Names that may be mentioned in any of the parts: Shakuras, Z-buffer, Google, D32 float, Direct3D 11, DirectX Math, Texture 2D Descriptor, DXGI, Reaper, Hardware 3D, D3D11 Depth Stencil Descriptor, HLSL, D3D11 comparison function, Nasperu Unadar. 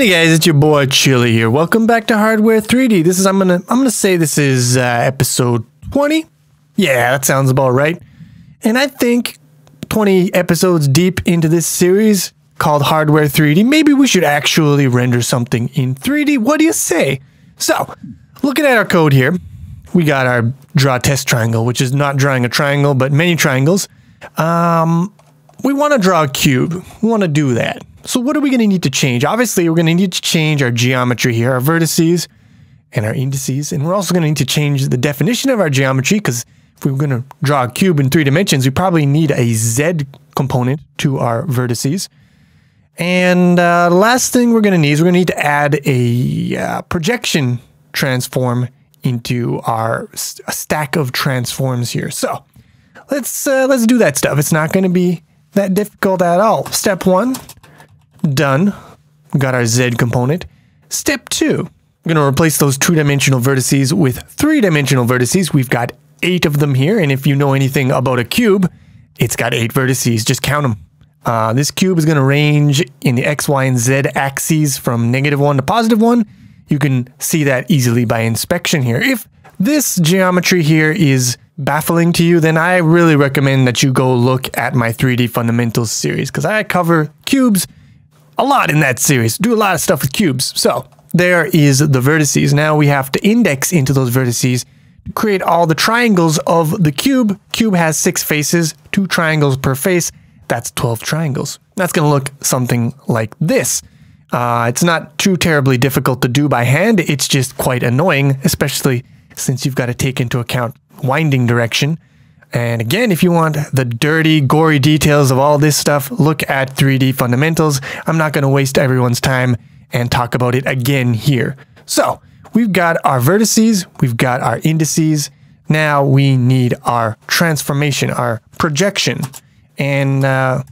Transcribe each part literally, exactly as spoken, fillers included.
Hey guys, it's your boy Chili here. Welcome back to Hardware three D. This is I'm gonna I'm gonna say this is uh, episode twenty. Yeah, that sounds about right. And I think twenty episodes deep into this series called Hardware three D, maybe we should actually render something in three D. What do you say? So, looking at our code here, we got our draw test triangle, which is not drawing a triangle, but many triangles. Um, we want to draw a cube. We want to do that. So what are we going to need to change? Obviously, we're going to need to change our geometry here, our vertices and our indices. And we're also going to need to change the definition of our geometry, because if we're going to draw a cube in three dimensions, we probably need a Z component to our vertices. And uh, the last thing we're going to need is we're going to need to add a uh, projection transform into our st- stack of transforms here. So let's, uh, let's do that stuff. It's not going to be that difficult at all. Step one. Done. We got our Z component. Step two, we're going to replace those two-dimensional vertices with three-dimensional vertices. We've got eight of them here, and if you know anything about a cube, it's got eight vertices. Just count them. Uh, this cube is going to range in the X, Y, and Z axes from negative one to positive one. You can see that easily by inspection here. If this geometry here is baffling to you, then I really recommend that you go look at my three D Fundamentals series, because I cover cubes a lot in that series, do a lot of stuff with cubes. So there is the vertices. Now we have to index into those vertices to create all the triangles of the cube. Cube has six faces, two triangles per face. That's twelve triangles. That's going to look something like this. Uh, it's not too terribly difficult to do by hand. It's just quite annoying, especially since you've got to take into account winding direction. And again, if you want the dirty, gory details of all this stuff, look at three D Fundamentals. I'm not going to waste everyone's time and talk about it again here. So we've got our vertices, we've got our indices. Now we need our transformation, our projection. And uh,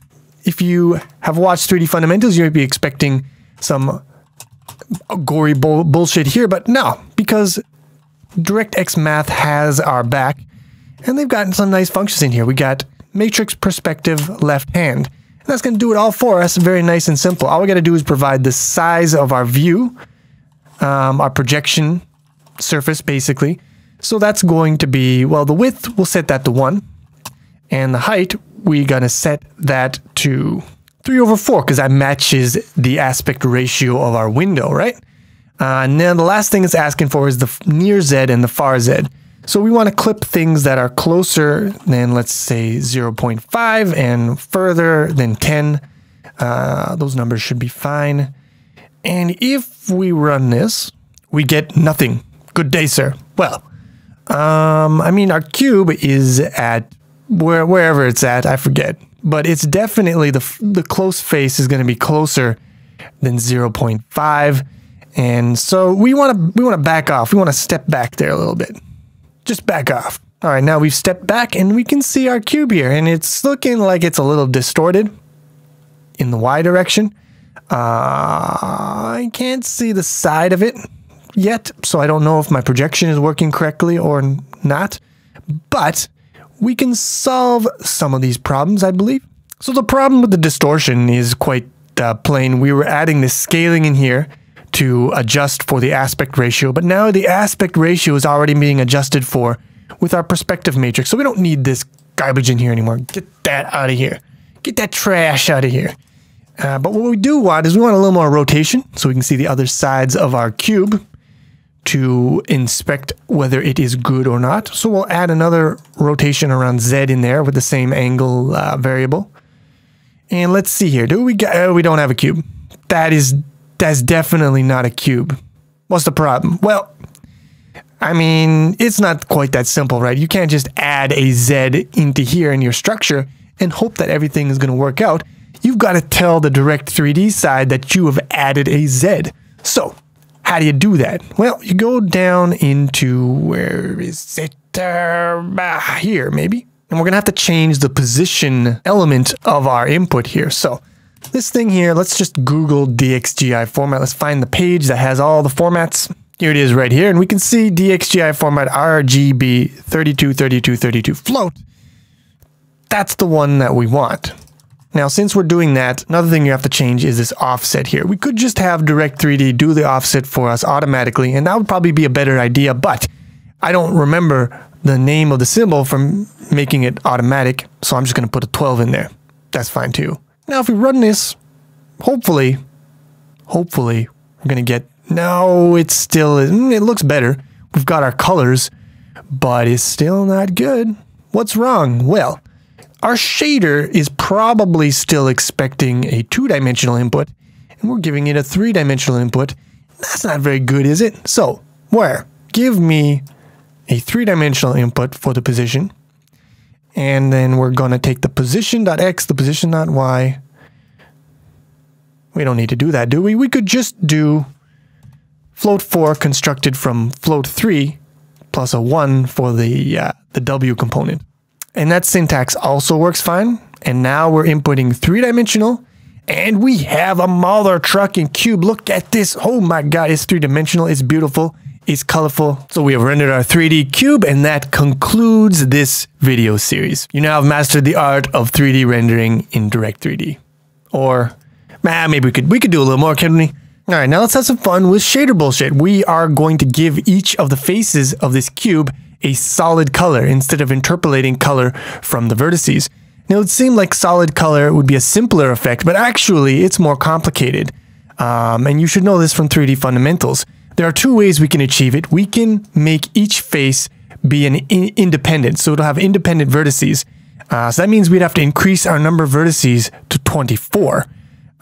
if you have watched three D Fundamentals, you might be expecting some gory bull bullshit here, but no, because DirectX Math has our back. And they've gotten some nice functions in here. We got matrix perspective left hand. And that's going to do it all for us. Very nice and simple. All we got to do is provide the size of our view, um, our projection surface, basically. So that's going to be, well, the width, we'll set that to one. And the height, we're going to set that to three over four, because that matches the aspect ratio of our window, right? Uh, and then the last thing it's asking for is the near Z and the far Z. So we want to clip things that are closer than, let's say, zero point five and further than ten. Uh, those numbers should be fine. And if we run this, we get nothing. Good day, sir. Well, um, I mean, our cube is at where, wherever it's at, I forget. But it's definitely, the, the close face is going to be closer than zero point five. And so we want to we want to back off. We want to step back there a little bit. Just back off. All right, now we've stepped back and we can see our cube here, and it's looking like it's a little distorted in the Y direction. Uh, I can't see the side of it yet, so I don't know if my projection is working correctly or not, but we can solve some of these problems, I believe. So the problem with the distortion is quite uh, plain. We were adding this scaling in here to adjust for the aspect ratio, but now the aspect ratio is already being adjusted for with our perspective matrix, so we don't need this garbage in here anymore. Get that out of here. Get that trash out of here. Uh, but what we do want is we want a little more rotation, so we can see the other sides of our cube to inspect whether it is good or not. So we'll add another rotation around Z in there with the same angle uh, variable. And let's see here. Do we got, oh, we don't have a cube. That is... That's definitely not a cube. What's the problem? Well, I mean, it's not quite that simple, right? You can't just add a Z into here in your structure and hope that everything is going to work out. You've got to tell the Direct three D side that you have added a Z. So, how do you do that? Well, you go down into, where is it? Uh, here, maybe. And we're going to have to change the position element of our input here. So, this thing here, let's just Google D X G I format. Let's find the page that has all the formats. Here it is right here, and we can see D X G I format R G B thirty-two thirty-two thirty-two float. That's the one that we want. Now, since we're doing that, another thing you have to change is this offset here. We could just have Direct three D do the offset for us automatically, and that would probably be a better idea, but I don't remember the name of the symbol from making it automatic, so I'm just going to put a twelve in there. That's fine too. Now, if we run this, hopefully, hopefully, we're going to get... No, it's still... It looks better. We've got our colors, but it's still not good. What's wrong? Well, our shader is probably still expecting a two-dimensional input, and we're giving it a three-dimensional input. That's not very good, is it? So, where? Give me a three-dimensional input for the position, and then we're going to take the position.x, the position.y. We don't need to do that, do we? We could just do float four constructed from float three plus a one for the, uh, the W component. And that syntax also works fine. And now we're inputting three-dimensional, and we have a Mahler trucking cube. Look at this. Oh my God, it's three-dimensional. It's beautiful. It's colorful. So we have rendered our three D cube, and that concludes this video series. You now have mastered the art of three D rendering in Direct three D. Or, ah, maybe we could, we could do a little more, couldn't we? All right, now let's have some fun with shader bullshit. We are going to give each of the faces of this cube a solid color instead of interpolating color from the vertices. Now, it would seem like solid color would be a simpler effect, but actually it's more complicated. Um, and you should know this from three D fundamentals. There are two ways we can achieve it. We can make each face be an in independent, so it'll have independent vertices. Uh, so that means we'd have to increase our number of vertices to twenty-four.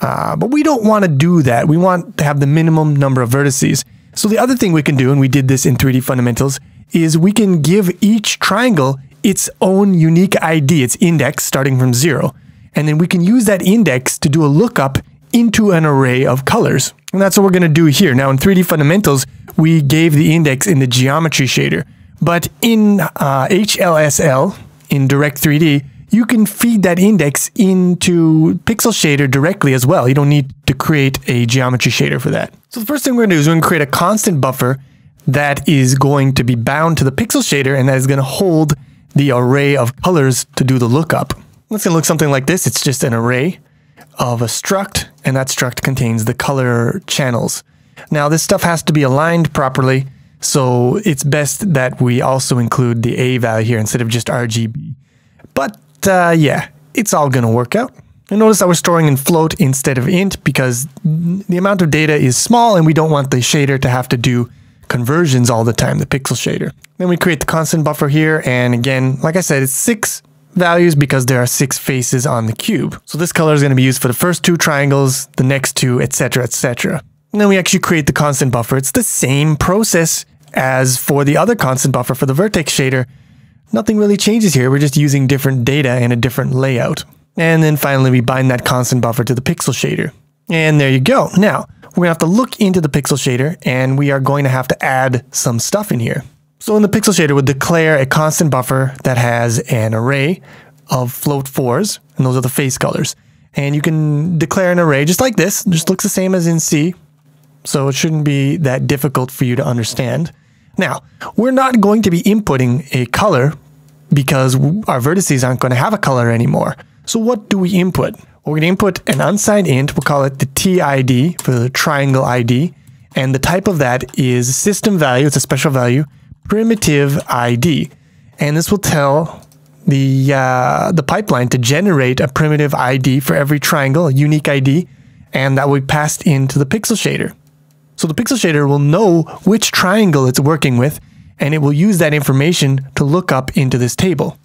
Uh, but we don't want to do that. We want to have the minimum number of vertices. So the other thing we can do, and we did this in three D fundamentals, is we can give each triangle its own unique I D, its index, starting from zero. And then we can use that index to do a lookup into an array of colors. And that's what we're going to do here. Now, in three D fundamentals, we gave the index in the geometry shader. But in uh, H L S L, in Direct three D, you can feed that index into pixel shader directly as well. You don't need to create a geometry shader for that. So the first thing we're going to do is we're going to create a constant buffer that is going to be bound to the pixel shader, and that is going to hold the array of colors to do the lookup. That's going to look something like this. It's just an array of a struct, and that struct contains the color channels. Now, this stuff has to be aligned properly, so it's best that we also include the A value here instead of just R G B. But uh, yeah, it's all going to work out. And notice that we're storing in float instead of int because the amount of data is small, and we don't want the shader to have to do conversions all the time, the pixel shader. Then we create the constant buffer here, and again, like I said, it's six values because there are six faces on the cube. So this color is going to be used for the first two triangles, the next two, et cetera, et cetera. And then we actually create the constant buffer. It's the same process as for the other constant buffer for the vertex shader. Nothing really changes here. We're just using different data and a different layout. And then finally, we bind that constant buffer to the pixel shader. And there you go. Now, we're going to have to look into the pixel shader, and we are going to have to add some stuff in here. So in the pixel shader, we'll declare a constant buffer that has an array of float fours, and those are the face colors. And you can declare an array just like this. It just looks the same as in C, so it shouldn't be that difficult for you to understand. Now, we're not going to be inputting a color because our vertices aren't going to have a color anymore. So what do we input? We're going to input an unsigned int. We'll call it the T I D for the triangle I D. And the type of that is system value. It's a special value, primitive I D. And this will tell the, uh, the pipeline to generate a primitive I D for every triangle, a unique I D. And that will be passed into the pixel shader. So the pixel shader will know which triangle it's working with, and it will use that information to look up into this table.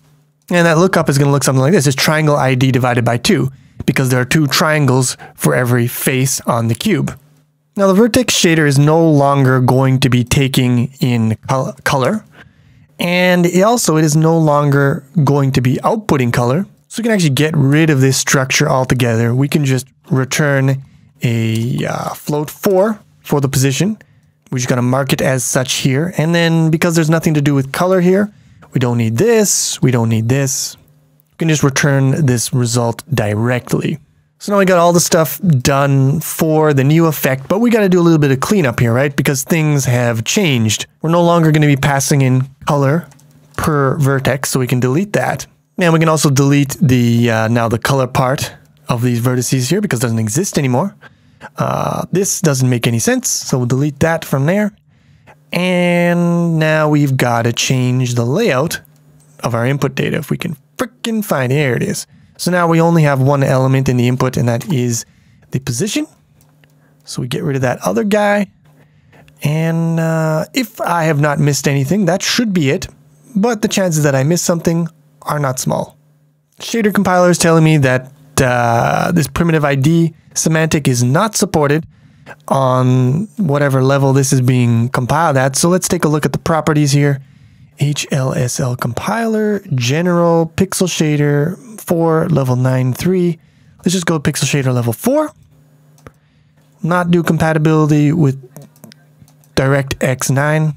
And that lookup is going to look something like this. It's triangle I D divided by two, because there are two triangles for every face on the cube. Now, the vertex shader is no longer going to be taking in col color, and it also it is no longer going to be outputting color. So we can actually get rid of this structure altogether. We can just return a uh, float four for the position. We're just going to mark it as such here. And then because there's nothing to do with color here, we don't need this, we don't need this. We can just return this result directly. So now we got all the stuff done for the new effect, but we got to do a little bit of cleanup here, right? Because things have changed. We're no longer going to be passing in color per vertex, so we can delete that. And we can also delete the uh, now the color part of these vertices here because it doesn't exist anymore. Uh, this doesn't make any sense, so we'll delete that from there. And now we've got to change the layout of our input data if we can frickin' find it. Here it is. So now we only have one element in the input, and that is the position. So we get rid of that other guy. And uh, if I have not missed anything, that should be it. But the chances that I missed something are not small. Shader compiler is telling me that uh, this primitive I D semantic is not supported on whatever level this is being compiled at. So let's take a look at the properties here. H L S L compiler, general, pixel shader four, level nine three. Let's just go pixel shader level four. Not do compatibility with DirectX nine.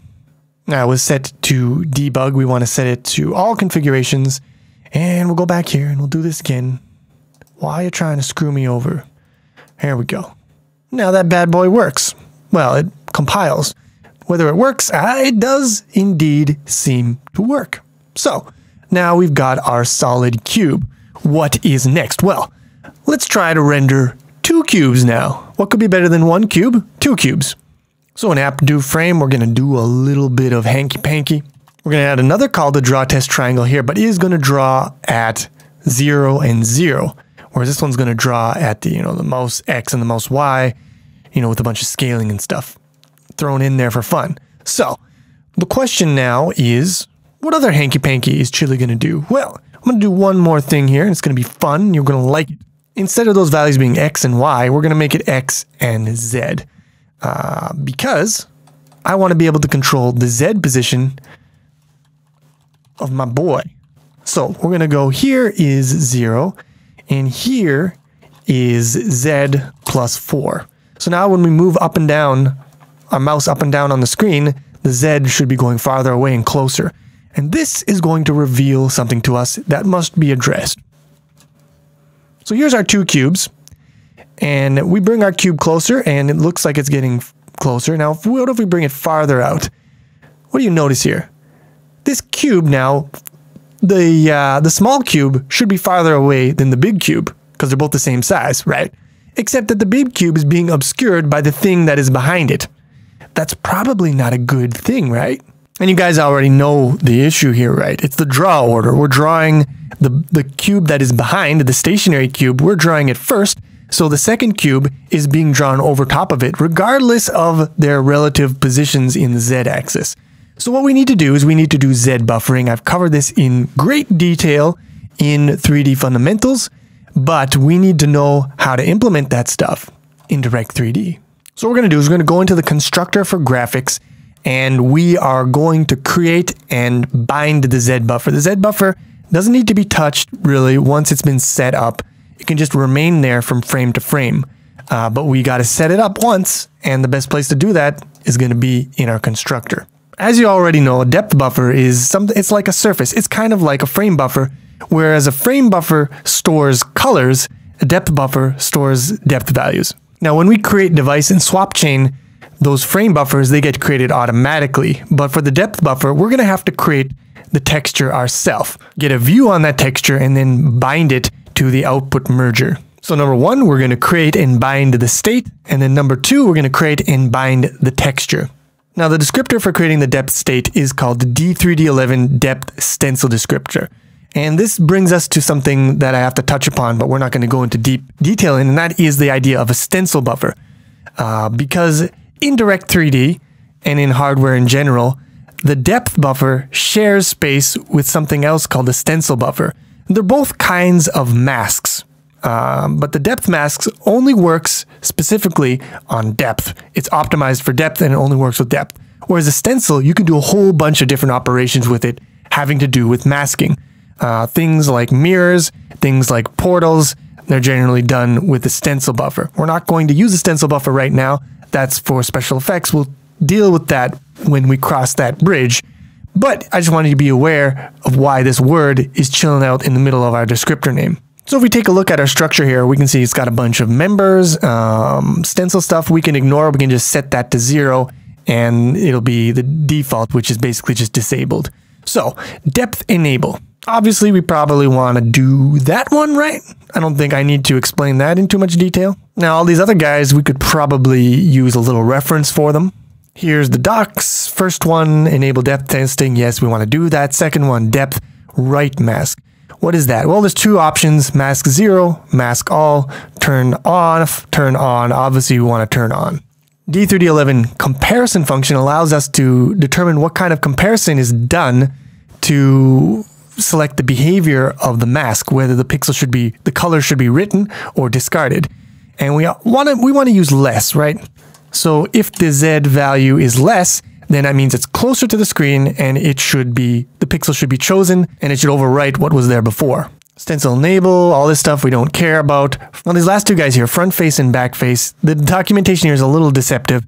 Now it was set to debug. We want to set it to all configurations. And we'll go back here and we'll do this again. Why are you trying to screw me over? Here we go. Now that bad boy works. Well, it compiles. Whether it works, it does indeed seem to work. So now we've got our solid cube. What is next? Well, let's try to render two cubes now. What could be better than one cube? Two cubes. So in AppDo frame, we're going to do a little bit of hanky-panky. We're going to add another call to draw test triangle here, but it is going to draw at zero and zero. Whereas this one's going to draw at the, you know, the most X and the most Y, you know, with a bunch of scaling and stuff thrown in there for fun. So the question now is, what other hanky-panky is Chili going to do? Well, I'm going to do one more thing here, and it's going to be fun. You're going to like it. Instead of those values being X and Y, we're going to make it X and Z. Uh, because I want to be able to control the Z position of my boy. So we're going to go, here is zero. And here is Z plus four. So now when we move up and down, our mouse up and down on the screen, the Z should be going farther away and closer. And this is going to reveal something to us that must be addressed. So here's our two cubes. And we bring our cube closer, and it looks like it's getting closer. Now, what if we bring it farther out? What do you notice here? This cube now, The, uh, the small cube should be farther away than the big cube, because they're both the same size, right? Except that the big cube is being obscured by the thing that is behind it. That's probably not a good thing, right? And you guys already know the issue here, right? It's the draw order. We're drawing the, the cube that is behind, the stationary cube, we're drawing it first, so the second cube is being drawn over top of it, regardless of their relative positions in the Z-axis. So what we need to do is we need to do Z buffering. I've covered this in great detail in three D fundamentals, but we need to know how to implement that stuff in Direct three D. So what we're going to do is we're going to go into the constructor for graphics, and we are going to create and bind the Z buffer. The Z buffer doesn't need to be touched really once it's been set up. It can just remain there from frame to frame, uh, but we got to set it up once, and the best place to do that is going to be in our constructor. As you already know, a depth buffer is something, it's like a surface. It's kind of like a frame buffer. Whereas a frame buffer stores colors, a depth buffer stores depth values. Now, when we create device and swap chain, those frame buffers, they get created automatically. But for the depth buffer, we're going to have to create the texture ourselves, get a view on that texture, and then bind it to the output merger. So number one, we're going to create and bind the state. And then number two, we're going to create and bind the texture. Now, the descriptor for creating the depth state is called the D three D eleven Depth Stencil Descriptor. And this brings us to something that I have to touch upon, but we're not going to go into deep detail in, and that is the idea of a stencil buffer. Uh, because in Direct three D, and in hardware in general, the depth buffer shares space with something else called the stencil buffer. They're both kinds of masks. Um, but the depth masks only works specifically on depth. It's optimized for depth and it only works with depth. Whereas a stencil, you can do a whole bunch of different operations with it having to do with masking. Uh, things like mirrors, things like portals, they're generally done with the stencil buffer. We're not going to use a stencil buffer right now. That's for special effects. We'll deal with that when we cross that bridge. But I just wanted you to be aware of why this word is chilling out in the middle of our descriptor name. So if we take a look at our structure here, we can see it's got a bunch of members, um, stencil stuff we can ignore. We can just set that to zero and it'll be the default, which is basically just disabled. So depth enable. Obviously, we probably want to do that one, right? I don't think I need to explain that in too much detail. Now, all these other guys, we could probably use a little reference for them. Here's the docs. First one, enable depth testing. Yes, we want to do that. Second one, depth right mask. What is that? Well, there's two options, mask zero, mask all, turn off, turn on. Obviously, we want to turn on. D three D eleven comparison function allows us to determine what kind of comparison is done to select the behavior of the mask, whether the pixel should be, the color should be written or discarded. And we want to we want to use less, right? So if the Z value is less, then that means it's closer to the screen and it should be, the pixel should be chosen and it should overwrite what was there before. Stencil enable, all this stuff we don't care about. Now these last two guys here, front face and back face, the documentation here is a little deceptive.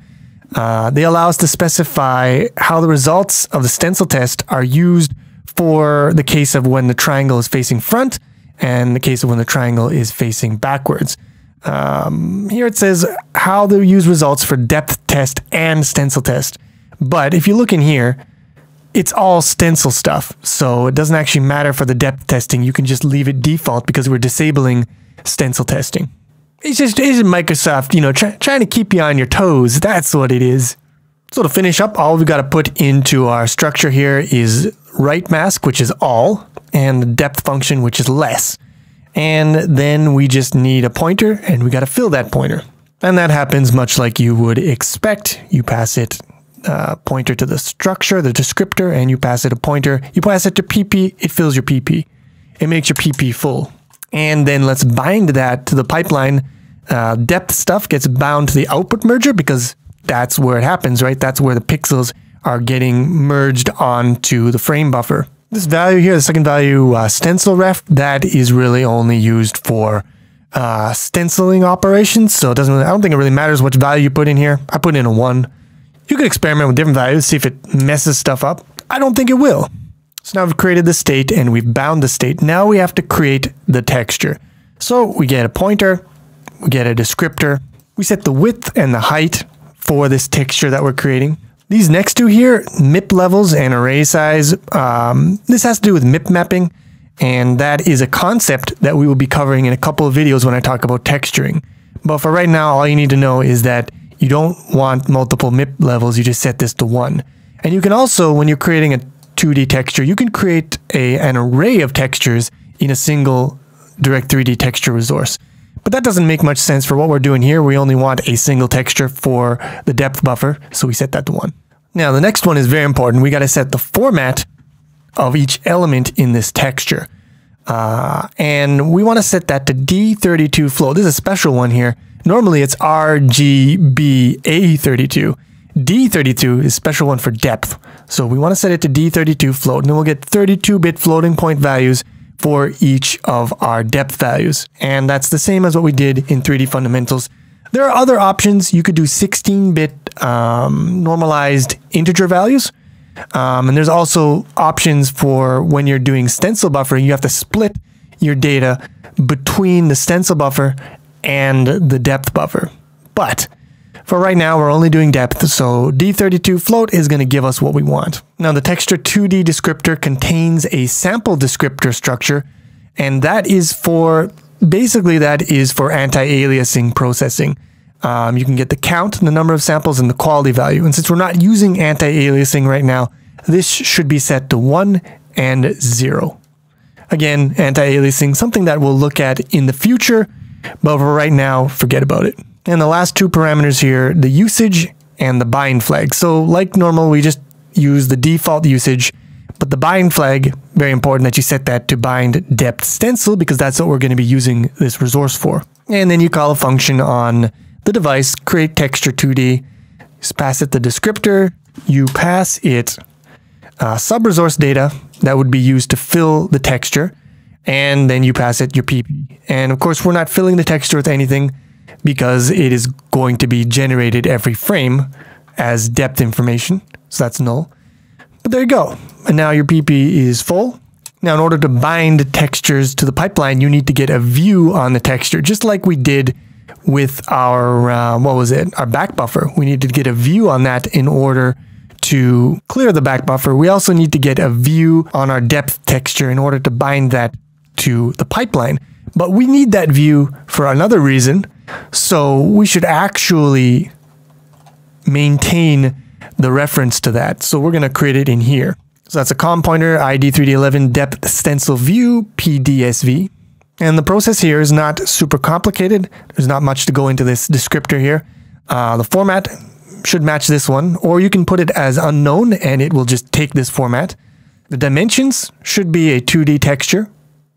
Uh, they allow us to specify how the results of the stencil test are used for the case of when the triangle is facing front and the case of when the triangle is facing backwards. Um, here it says how they use results for depth test and stencil test. But if you look in here, it's all stencil stuff. So it doesn't actually matter for the depth testing. You can just leave it default because we're disabling stencil testing. It's just it's Microsoft, you know, try, trying to keep you on your toes. That's what it is. So to finish up, all we've got to put into our structure here is right mask, which is all, and the depth function, which is less. And then we just need a pointer and we got to fill that pointer. And that happens much like you would expect. You pass it Uh, pointer to the structure, the descriptor, and you pass it a pointer. You pass it to P P, it fills your P P. It makes your P P full. And then let's bind that to the pipeline. Uh, depth stuff gets bound to the output merger because that's where it happens, right? That's where the pixels are getting merged onto the frame buffer. This value here, the second value, uh, stencil ref, that is really only used for uh, stenciling operations. So it doesn't really, I don't think it really matters which value you put in here. I put in a one. You could experiment with different values, see if it messes stuff up. I don't think it will. So now we've created the state and we've bound the state. Now we have to create the texture. So we get a pointer, we get a descriptor, we set the width and the height for this texture that we're creating. These next two here, M I P levels and array size, um, this has to do with M I P mapping, and that is a concept that we will be covering in a couple of videos when I talk about texturing. But for right now, all you need to know is that you don't want multiple M I P levels, you just set this to one. And you can also, when you're creating a two D texture, you can create a, an array of textures in a single Direct three D texture resource. But that doesn't make much sense for what we're doing here. We only want a single texture for the depth buffer, so we set that to one. Now the next one is very important. We got to set the format of each element in this texture. Uh, and we want to set that to D thirty-two float. This is a special one here. Normally it's R G B A thirty-two. D thirty-two is a special one for depth. So we want to set it to D thirty-two float, and then we'll get thirty-two bit floating point values for each of our depth values. And that's the same as what we did in three D Fundamentals. There are other options. You could do sixteen bit um, normalized integer values. Um, and there's also options for when you're doing stencil buffering, you have to split your data between the stencil buffer and the depth buffer. But for right now, we're only doing depth, so D thirty-two float is going to give us what we want. Now the Texture two D descriptor contains a sample descriptor structure, and that is for, basically that is for anti-aliasing processing. Um, you can get the count, the number of samples, and the quality value. And since we're not using anti-aliasing right now, this should be set to one and zero. Again, anti-aliasing, something that we'll look at in the future, but for right now, forget about it. And the last two parameters here, the usage and the bind flag. So like normal, we just use the default usage, but the bind flag, very important that you set that to bind depth stencil because that's what we're going to be using this resource for. And then you call a function on the device, create texture two D, just pass it the descriptor, you pass it uh, sub-resource data that would be used to fill the texture, and then you pass it your P P. And of course, we're not filling the texture with anything because it is going to be generated every frame as depth information, so that's null. But there you go. And now your P P is full. Now, in order to bind textures to the pipeline, you need to get a view on the texture, just like we did with our, uh, what was it, our back buffer. We needed to get a view on that in order to clear the back buffer, we also need to get a view on our depth texture in order to bind that to the pipeline. But we need that view for another reason. So we should actually maintain the reference to that. So we're going to create it in here. So that's a com pointer, I D three D eleven depth stencil view, P D S V. And the process here is not super complicated. There's not much to go into this descriptor here. Uh, the format should match this one, or you can put it as unknown and it will just take this format. The dimensions should be a two D texture.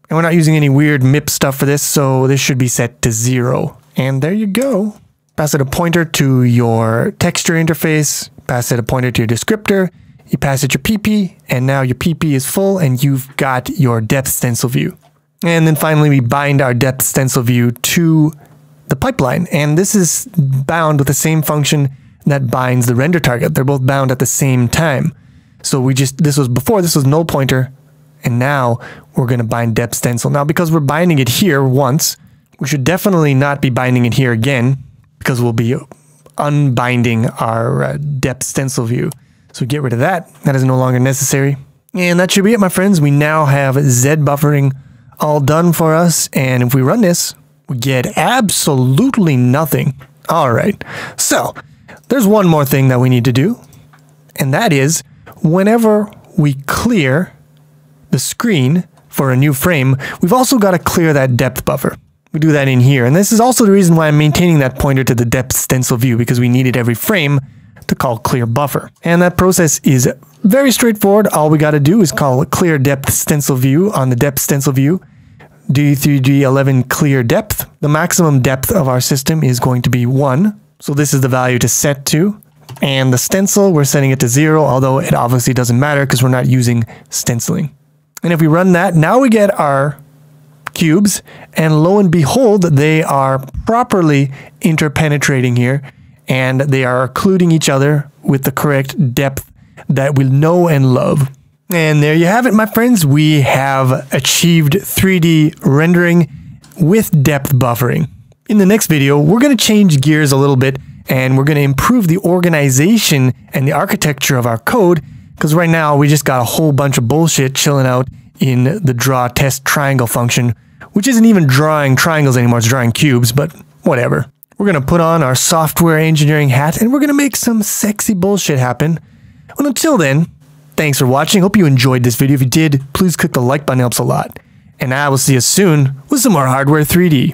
And we're not using any weird M I P stuff for this, so this should be set to zero. And there you go. Pass it a pointer to your texture interface, pass it a pointer to your descriptor, you pass it your P P, and now your P P is full and you've got your depth stencil view. And then finally, we bind our depth stencil view to the pipeline. And this is bound with the same function that binds the render target. They're both bound at the same time. So we just, this was before, this was null pointer. And now we're going to bind depth stencil. Now, because we're binding it here once, we should definitely not be binding it here again, because we'll be unbinding our uh, depth stencil view. So get rid of that. That is no longer necessary. And that should be it, my friends. We now have Z buffering all done for us. And if we run this, we get absolutely nothing. All right. So there's one more thing that we need to do. And that is whenever we clear the screen for a new frame, we've also got to clear that depth buffer. We do that in here, and this is also the reason why I'm maintaining that pointer to the depth stencil view, because we needed every frame to call clear buffer. And that process is very straightforward. All we got to do is call clear depth stencil view on the depth stencil view, D three D eleven clear depth. The maximum depth of our system is going to be one, so this is the value to set to. And the stencil, we're setting it to zero, although it obviously doesn't matter because we're not using stenciling. And if we run that, now we get our cubes, and lo and behold, they are properly interpenetrating here, and they are occluding each other with the correct depth that we know and love. And there you have it, my friends. We have achieved three D rendering with depth buffering. In the next video, we're going to change gears a little bit, and we're going to improve the organization and the architecture of our code, because right now we just got a whole bunch of bullshit chilling out in the draw test triangle function, which isn't even drawing triangles anymore, it's drawing cubes, but whatever. We're going to put on our software engineering hat and we're going to make some sexy bullshit happen. Well, until then, thanks for watching. Hope you enjoyed this video. If you did, please click the like button, helps a lot. And I will see you soon with some more Hardware three D.